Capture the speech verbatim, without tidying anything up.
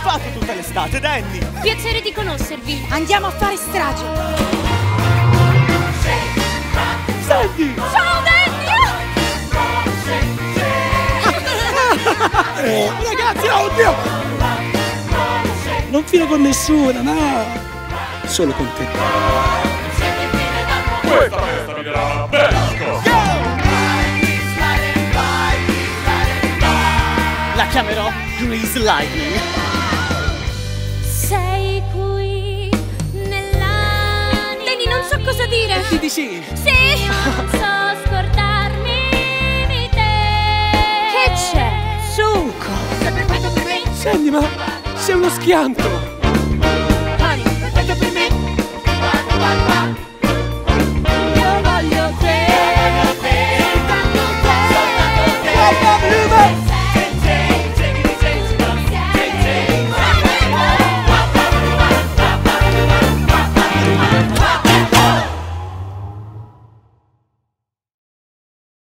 fatto tutta l'estate, Danny? Piacere di conoscervi. Andiamo a fare strage. Sandy! Ciao, Danny! Oh, ragazzi, oddio! Non fido con nessuno, no! Solo con te. Questa festa mi darà besco! La chiamerò Green Sliding. Sei qui nella. Danny, non so cosa dire. Ti dici? Sì. Non so scordarmi di te. Che c'è? Succo. Senti, ma c'è uno schianto. Honey, perfetto per me.